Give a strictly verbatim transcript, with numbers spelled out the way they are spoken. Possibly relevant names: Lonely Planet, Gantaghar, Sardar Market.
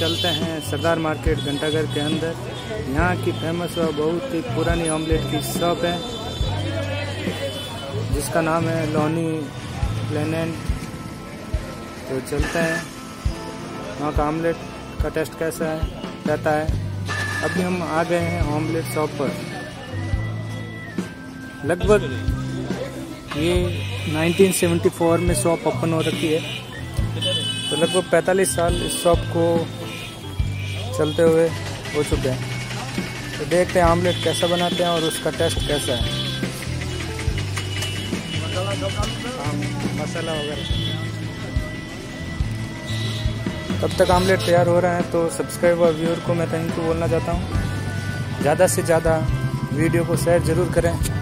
चलते हैं सरदार मार्केट घंटाघर के अंदर। यहाँ की फेमस व बहुत ही पुरानी ऑमलेट की शॉप है जिसका नाम है लॉनी प्लेनेट। तो चलते हैं वहाँ का ऑमलेट का टेस्ट कैसा है रहता है। अभी हम आ गए हैं ऑमलेट शॉप पर। लगभग ये उन्नीस सौ चौहत्तर में शॉप ओपन हो रखी है, तो लगभग पैंतालीस साल इस शॉप को चलते हुए हो चुके हैं। तो देखते हैं ऑमलेट कैसा बनाते हैं और उसका टेस्ट कैसा है। मसाला वगैरह तब तक आमलेट तैयार हो रहा है। तो सब्सक्राइब और व्यूअर को मैं थैंक यू बोलना चाहता हूँ। ज़्यादा से ज़्यादा वीडियो को शेयर ज़रूर करें।